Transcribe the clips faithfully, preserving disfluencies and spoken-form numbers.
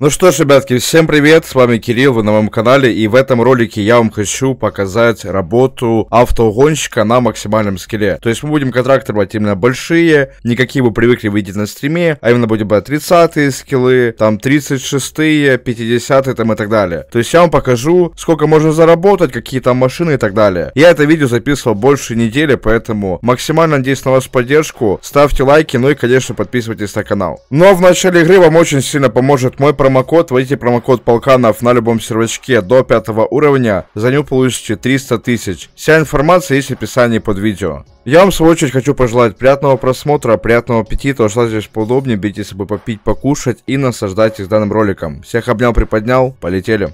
Ну что ж, ребятки, всем привет, с вами Кирилл, вы на моем канале, и в этом ролике я вам хочу показать работу автоугонщика на максимальном скилле. То есть мы будем контракты брать именно большие, не какие вы привыкли видеть на стриме, а именно будем брать тридцатые скиллы, там тридцать шестые, пятидесятые там и так далее. То есть я вам покажу, сколько можно заработать, какие там машины и так далее. Я это видео записывал больше недели, поэтому максимально надеюсь на вашу поддержку, ставьте лайки, ну и конечно подписывайтесь на канал. Но в начале игры вам очень сильно поможет мой промокод. Промокод, вводите промокод Полканов на любом сервачке до пятого уровня, за него получите триста тысяч. Вся информация есть в описании под видео. Я вам в свою очередь хочу пожелать приятного просмотра, приятного аппетита, усаживайтесь поудобнее, берите с собой попить, покушать и наслаждайтесь данным роликом. Всех обнял, приподнял, полетели.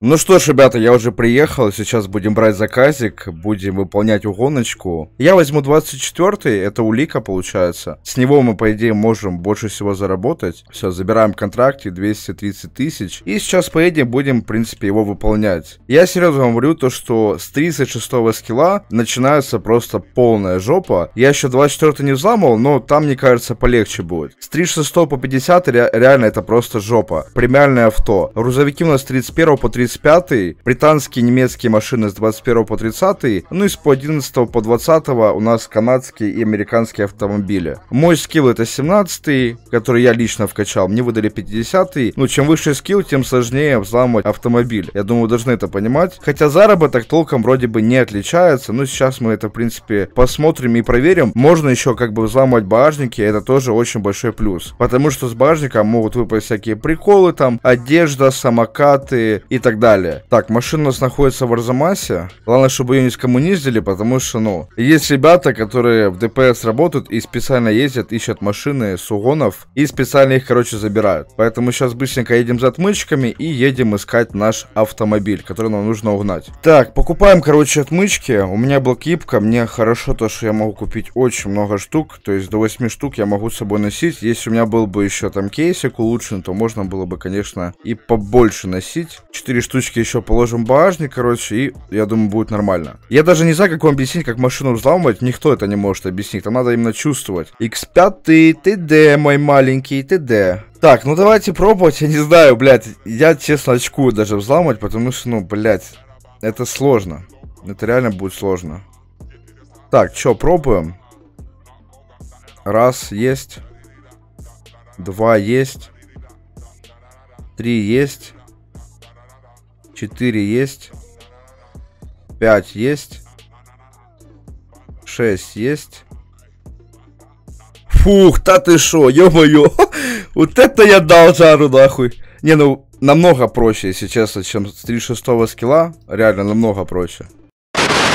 Ну что ж, ребята, я уже приехал, сейчас будем брать заказик, будем выполнять угоночку. Я возьму двадцать четвёртый, это улика получается. С него мы, по идее, можем больше всего заработать. Все, забираем контракте двести тридцать тысяч. И сейчас поедем, будем, в принципе, его выполнять. Я серьезно вам говорю, то, что с тридцать шестого скилла начинается просто полная жопа. Я еще двадцать четвёртый не взламывал, но там, мне кажется, полегче будет. С тридцать шестого по пятидесятый ре- реально это просто жопа. Премиальное авто. Грузовики у нас с тридцать первого по тридцать шестого. тридцать пятый, британские, немецкие машины с двадцать первого по тридцатый, ну и с по одиннадцатого по двадцатый у нас канадские и американские автомобили. Мой скилл это семнадцатый, который я лично вкачал, мне выдали пятидесятый, ну чем выше скилл, тем сложнее взламывать автомобиль, я думаю, вы должны это понимать, хотя заработок толком вроде бы не отличается, но сейчас мы это в принципе посмотрим и проверим, можно еще как бы взламывать багажники, это тоже очень большой плюс, потому что с багажника могут выпасть всякие приколы там, одежда, самокаты и так далее. Так, машина у нас находится в Арзамасе. Главное, чтобы ее ни с кому не ездили, потому что, ну, есть ребята, которые в ДПС работают и специально ездят, ищут машины Сугонов и специально их, короче, забирают. Поэтому сейчас быстренько едем за отмычками и едем искать наш автомобиль, который нам нужно угнать. Так, покупаем, короче, отмычки. У меня была кипка, мне хорошо то, что я могу купить очень много штук, то есть до восьми штук я могу с собой носить. Если у меня был бы еще там кейсик улучшен, то можно было бы, конечно, и побольше носить. четыре штучки еще положим в багажник, короче, и я думаю, будет нормально. Я даже не знаю, как вам объяснить, как машину взламывать, никто это не может объяснить, там надо именно чувствовать. икс пять, ТД, мой маленький, ТД. Так, ну давайте пробовать, я не знаю, блядь, я честно очкую даже взламывать, потому что, ну, блядь, это сложно, это реально будет сложно. Так, что, пробуем? Раз, есть. Два, есть. Три, есть. четыре есть, пять есть, шесть есть. Фух, та ты шо, ё-моё, вот это я дал жару нахуй. Не, ну намного проще, если честно, чем с тридцать шестого скилла, реально намного проще.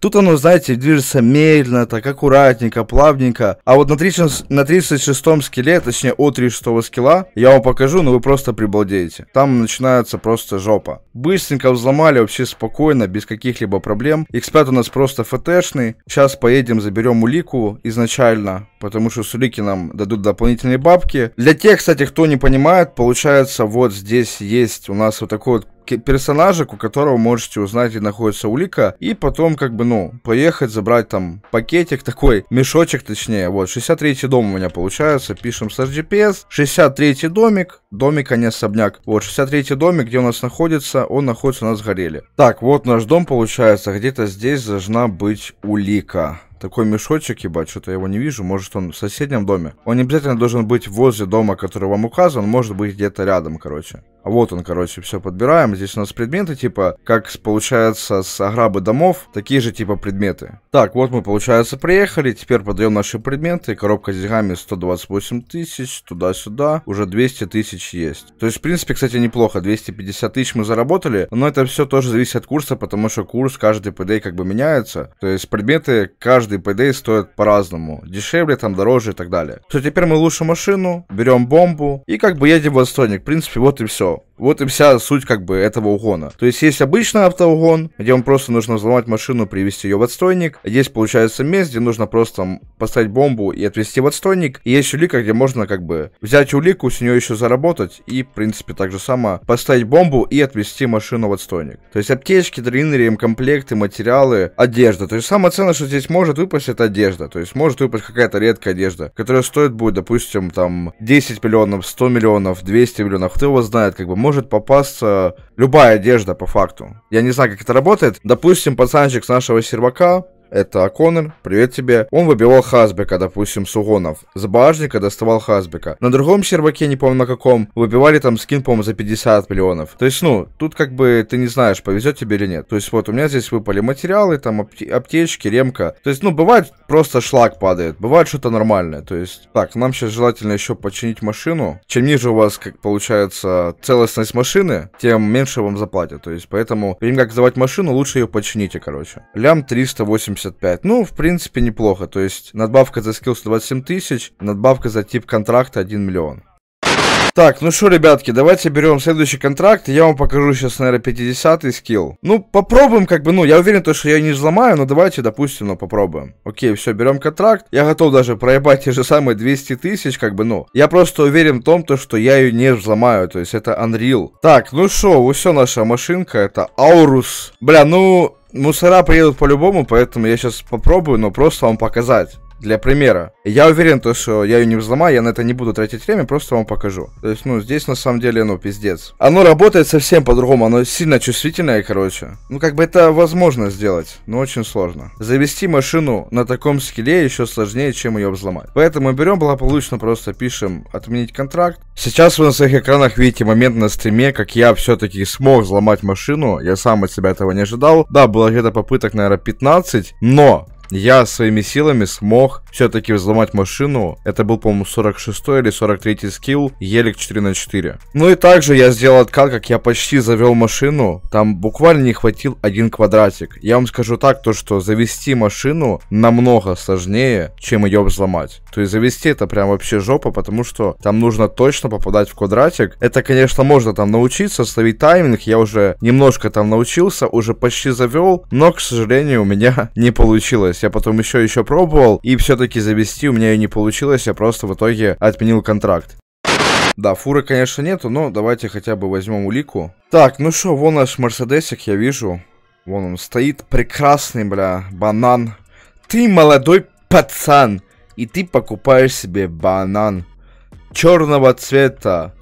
Тут оно, знаете, движется медленно, так аккуратненько, плавненько. А вот на, тридцать, на тридцать шестом скилле, точнее от тридцать шестого скилла, я вам покажу, но вы просто прибалдеете. Там начинается просто жопа. Быстренько взломали, вообще спокойно, без каких-либо проблем. икс пять у нас просто фтшный. Сейчас поедем, заберем улику изначально, потому что с улики нам дадут дополнительные бабки. Для тех, кстати, кто не понимает, получается, вот здесь есть у нас вот такой вот персонажик, у которого можете узнать, где находится улика, и потом, как бы, ну, поехать, забрать там пакетик, такой мешочек, точнее, вот, шестьдесят третий дом у меня получается, пишем с джи пи эс, шестьдесят третий домик, домик, а не особняк, вот, шестьдесят третий домик, где у нас находится, он находится у нас в Гореле. Так, вот наш дом получается, где-то здесь должна быть улика. Такой мешочек, ебать, что-то я его не вижу. Может, он в соседнем доме. Он не обязательно должен быть возле дома, который вам указан. Может быть, где-то рядом, короче. А вот он, короче, все подбираем. Здесь у нас предметы, типа, как получается с ограбы домов, такие же, типа, предметы. Так, вот мы, получается, приехали. Теперь подаем наши предметы. Коробка с деньгами сто двадцать восемь тысяч, туда-сюда. Уже двести тысяч есть. То есть, в принципе, кстати, неплохо. двести пятьдесят тысяч мы заработали. Но это все тоже зависит от курса, потому что курс каждый пэ дэ как бы меняется. То есть, предметы каждый Каждый пэ дэ стоит по-разному. Дешевле, там, дороже и так далее. Все, теперь мы лучше машину, берем бомбу и как бы едем в отстойник. В принципе, вот и все. Вот и вся суть как бы этого угона. То есть есть обычный автоугон, где вам просто нужно взломать машину, привести ее в отстойник. Есть, получается, мест, где нужно просто поставить бомбу и отвезти в отстойник. И есть улика, где можно как бы взять улику, с нее еще заработать. И, в принципе, так же само поставить бомбу и отвезти машину в отстойник. То есть аптечки, дринеры, ремкомплекты, материалы, одежда. То есть самое ценное, что здесь может выпасть, это одежда. То есть может выпасть какая-то редкая одежда, которая стоит будет, допустим, там десять миллионов, сто миллионов, двести миллионов. Кто его знает, как бы может попасться любая одежда по факту. Я не знаю, как это работает. Допустим, пацанчик с нашего сервака, это Аконен, привет тебе. Он выбивал хазбека, допустим, Сугонов. С багажника доставал хазбека. На другом серваке, не помню на каком, выбивали там скин, по-моему, за пятьдесят миллионов. То есть, ну, тут как бы ты не знаешь, повезет тебе или нет. То есть, вот, у меня здесь выпали материалы, там, аптечки, ремка. То есть, ну, бывает просто шлак падает, бывает что-то нормальное. То есть, так, нам сейчас желательно еще починить машину. Чем ниже у вас, как получается, целостность машины, тем меньше вам заплатят. То есть, поэтому, перед тем, как сдавать машину, лучше ее почините, короче. Лям триста восемьдесят. Ну, в принципе, неплохо. То есть, надбавка за скилл сто двадцать семь тысяч, надбавка за тип контракта один миллион. Так, ну что, ребятки, давайте берем следующий контракт. Я вам покажу сейчас, наверное, пятидесятый скилл. Ну, попробуем, как бы, ну, я уверен, что я не взломаю, но давайте, допустим, ну, попробуем. Окей, все, берем контракт. Я готов даже проебать те же самые двести тысяч, как бы, ну. Я просто уверен в том, то, что я ее не взломаю, то есть это Unreal. Так, ну что, все, наша машинка, это Aurus. Бля, ну... Мусора приедут по-любому, поэтому я сейчас попробую, но просто вам показать. Для примера. Я уверен, то, что я ее не взломаю, я на это не буду тратить время, просто вам покажу. То есть, ну, здесь на самом деле, ну, пиздец. Оно работает совсем по-другому, оно сильно чувствительное, короче. Ну, как бы это возможно сделать, но очень сложно. Завести машину на таком скилле еще сложнее, чем ее взломать. Поэтому берем благополучно, просто пишем «Отменить контракт». Сейчас вы на своих экранах видите момент на стриме, как я все-таки смог взломать машину. Я сам от себя этого не ожидал. Да, было где-то попыток, наверное, пятнадцать, но... Я своими силами смог все-таки взломать машину. Это был, по-моему, сорок шестой или сорок третий скилл, елик четыре на четыре. Ну и также я сделал откат, как я почти завел машину. Там буквально не хватил один квадратик. Я вам скажу так, то что завести машину намного сложнее, чем ее взломать. То есть завести это прям вообще жопа, потому что там нужно точно попадать в квадратик. Это, конечно, можно там научиться, ставить тайминг. Я уже немножко там научился, уже почти завел, но, к сожалению, у меня не получилось. Я потом еще еще пробовал, и все-таки завести у меня ее не получилось, я просто в итоге отменил контракт. Да, фуры, конечно, нету, но давайте хотя бы возьмем улику. Так, ну что, вон наш мерседесик, я вижу. Вон он стоит, прекрасный, бля, банан. Ты молодой пацан, и ты покупаешь себе банан черного цвета.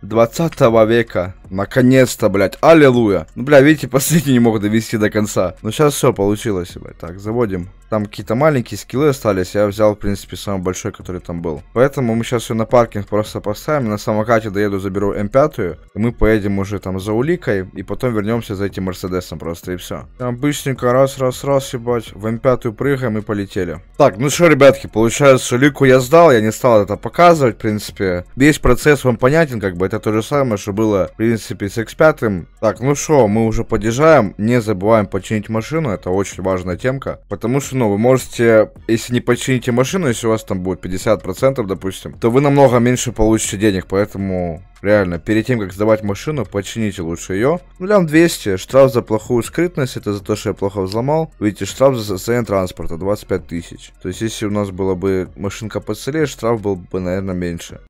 двадцатого века. Наконец-то, блядь. Аллилуйя. Ну, бля, видите, последний не мог довести до конца. Но сейчас все получилось, блядь. Так, заводим. Там какие-то маленькие скиллы остались. Я взял, в принципе, самый большой, который там был. Поэтому мы сейчас ее на паркинг просто поставим. На самокате доеду, заберу эм пять. И мы поедем уже там за уликой. И потом вернемся за этим мерседесом просто, и все. Там быстренько раз-раз-раз, ебать. В эм пять прыгаем и полетели. Так, ну что, ребятки, получается, улику я сдал. Я не стал это показывать, в принципе. Весь процесс вам понятен, как бы. Это то же самое, что было, в принципе, с икс пять. Так, ну что, мы уже подъезжаем. Не забываем починить машину. Это очень важная темка. Потому что, ну, вы можете, если не почините машину, если у вас там будет пятьдесят процентов, допустим, то вы намного меньше получите денег. Поэтому, реально, перед тем, как сдавать машину, почините лучше ее. Ну, лям двести. Штраф за плохую скрытность. Это за то, что я плохо взломал. Видите, штраф за состояние транспорта двадцать пять тысяч. То есть, если у нас была бы машинка поцелее, штраф был бы, наверное, меньше.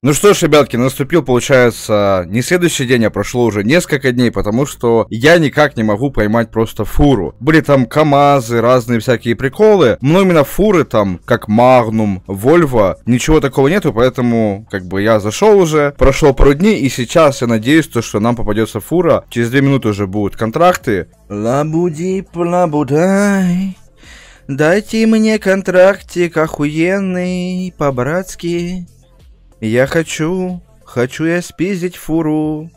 Ну что ж, ребятки, наступил, получается, не следующий день, а прошло уже несколько дней, потому что я никак не могу поймать просто фуру. Были там КамАЗы, разные всякие приколы, но именно фуры там, как Магнум, Вольво, ничего такого нету, поэтому, как бы, я зашел уже, прошло пару дней, и сейчас я надеюсь, то, что нам попадется фура. Через две минуты уже будут контракты. Лабуди, лабудай, дайте мне контрактик охуенный, по-братски. Я хочу, хочу я спиздить фуру,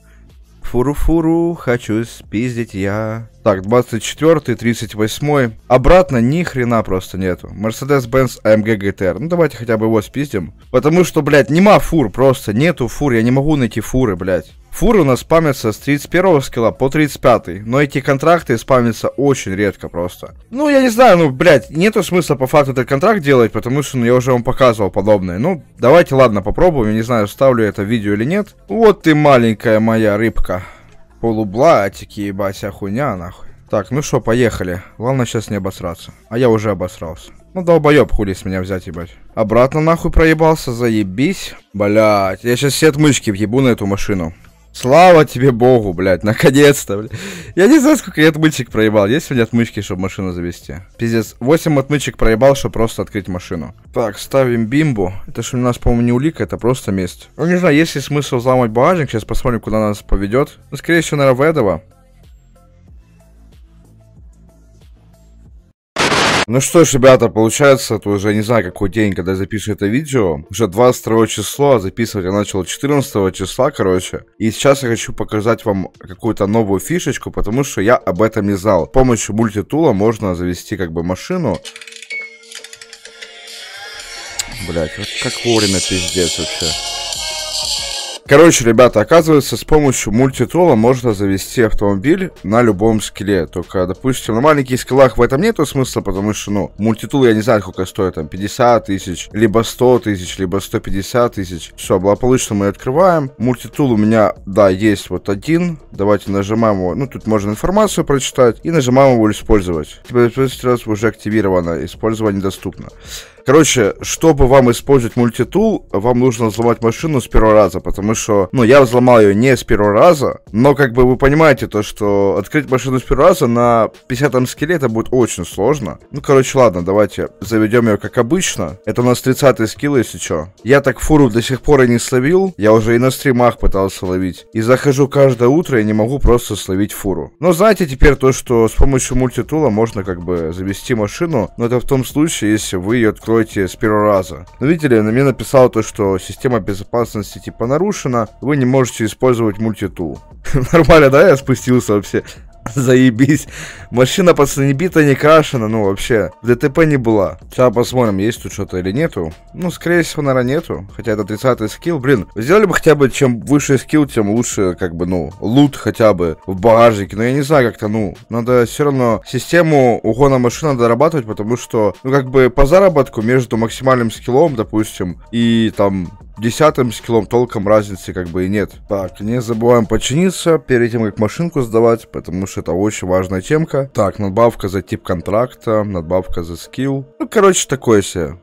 фуру-фуру, хочу спиздить я. Так, двадцать четвёртый, тридцать восьмой. Обратно ни хрена просто нету. Mercedes Benz эй эм джи джи ти ар. Ну давайте хотя бы его спиздим. Потому что, блядь, нема фур, просто нету фур. Я не могу найти фуры, блядь. Фуры у нас спамятся с тридцать первого скилла по тридцать пятый, но эти контракты спамятся очень редко просто. Ну, я не знаю, ну, блядь, нету смысла по факту этот контракт делать, потому что ну, я уже вам показывал подобное. Ну, давайте, ладно, попробуем, я не знаю, вставлю это видео или нет. Вот ты маленькая моя рыбка. Полублатики, ебать, охуня, нахуй. Так, ну что, поехали. Главное сейчас не обосраться. А я уже обосрался. Ну, долбоёб, хули с меня взять, ебать. Обратно нахуй проебался, заебись. Блядь, я сейчас все отмычки въебу на эту машину. Слава тебе богу, блядь, наконец-то, блядь. Я не знаю, сколько я отмычек проебал. Есть сегодня отмычки, чтобы машину завести? Пиздец, восемь отмычек проебал, чтобы просто открыть машину. Так, ставим бимбу. Это же у нас, по-моему, не улика, это просто месть. Ну, не знаю, есть ли смысл взломать багажник. Сейчас посмотрим, куда нас поведет. Ну, скорее всего, наверное, в этого. Ну что ж, ребята, получается, это уже не знаю какой день, когда я запишу это видео. Уже двадцать второе число, а записывать я начал четырнадцатого числа, короче. И сейчас я хочу показать вам какую-то новую фишечку, потому что я об этом не знал. С помощью мультитула можно завести как бы машину. Блять, вот как вовремя, пиздец вообще. Короче, ребята, оказывается, с помощью мультитула можно завести автомобиль на любом скилле. Только, допустим, на маленьких скиллах в этом нету смысла, потому что, ну, мультитул, я не знаю, сколько стоит, там, пятьдесят тысяч, либо сто тысяч, либо сто пятьдесят тысяч. Все, благополучно мы открываем. Мультитул у меня, да, есть вот один. Давайте нажимаем его, ну, тут можно информацию прочитать, и нажимаем его использовать. Теперь раз уже активировано, использование доступно. Короче, чтобы вам использовать мультитул, вам нужно взломать машину с первого раза, потому что, ну, я взломал ее не с первого раза, но, как бы, вы понимаете то, что открыть машину с первого раза на пятидесятом скилле это будет очень сложно. Ну, короче, ладно, давайте заведем ее как обычно. Это у нас тридцатый скилл, если что. Я так фуру до сих пор и не словил, я уже и на стримах пытался ловить. И захожу каждое утро и не могу просто словить фуру. Но знаете теперь то, что с помощью мультитула можно, как бы, завести машину, но это в том случае, если вы ее откроете с первого раза. Но видите ли, на меня написало то, что система безопасности типа нарушена, вы не можете использовать мультитул. Нормально, да? Я спустился вообще. Заебись. Машина, пацаны, не бита, не крашена, ну вообще. В ДТП не была. Сейчас посмотрим, есть тут что-то или нету. Ну, скорее всего, наверное, нету. Хотя это тридцатый скилл. Блин, сделали бы хотя бы, чем выше скилл, тем лучше, как бы, ну, лут хотя бы в багажнике. Но я не знаю, как-то, ну, надо все равно систему угона машины дорабатывать, потому что, ну, как бы, по заработку между максимальным скиллом, допустим, и, там, десятым скиллом толком разницы как бы и нет. Так, не забываем починиться перед тем, как машинку сдавать, потому что это очень важная темка. Так, надбавка за тип контракта, надбавка за скилл. Ну, короче, такое себе.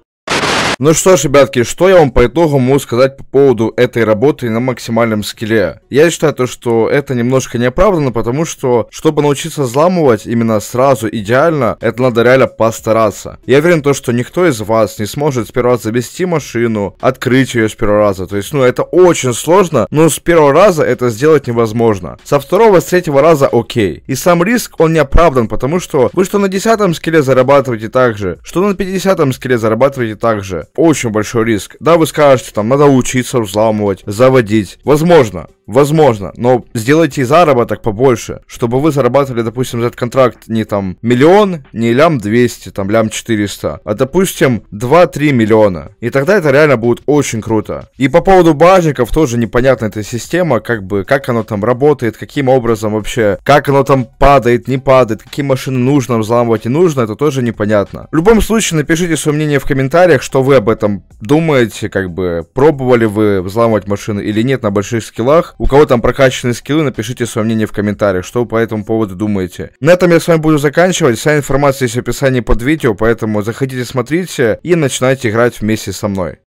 Ну что ж, ребятки, что я вам по итогу могу сказать по поводу этой работы на максимальном скилле? Я считаю то, что это немножко неоправданно, потому что, чтобы научиться взламывать именно сразу идеально, это надо реально постараться. Я уверен то, что никто из вас не сможет с первого раза завести машину, открыть ее с первого раза. То есть, ну, это очень сложно, но с первого раза это сделать невозможно. Со второго, с третьего раза окей. И сам риск, он не оправдан, потому что вы что на десятом скилле зарабатываете так же, что на пятидесятом скилле зарабатываете так же. Очень большой риск. Да, вы скажете, там, надо учиться взламывать, заводить. Возможно. Возможно, но сделайте заработок побольше, чтобы вы зарабатывали, допустим, за этот контракт не там миллион, не лям двести, там лям четыреста, а, допустим, два-три миллиона. И тогда это реально будет очень круто. И по поводу багажников тоже непонятна эта система, как бы, как оно там работает, каким образом вообще, как оно там падает, не падает, какие машины нужно взламывать и нужно, это тоже непонятно. В любом случае, напишите свое мнение в комментариях, что вы об этом думаете, как бы, пробовали вы взламывать машины или нет на больших скиллах. У кого там прокачанные скиллы, напишите свое мнение в комментариях, что вы по этому поводу думаете. На этом я с вами буду заканчивать. Вся информация есть в описании под видео, поэтому заходите, смотрите и начинайте играть вместе со мной.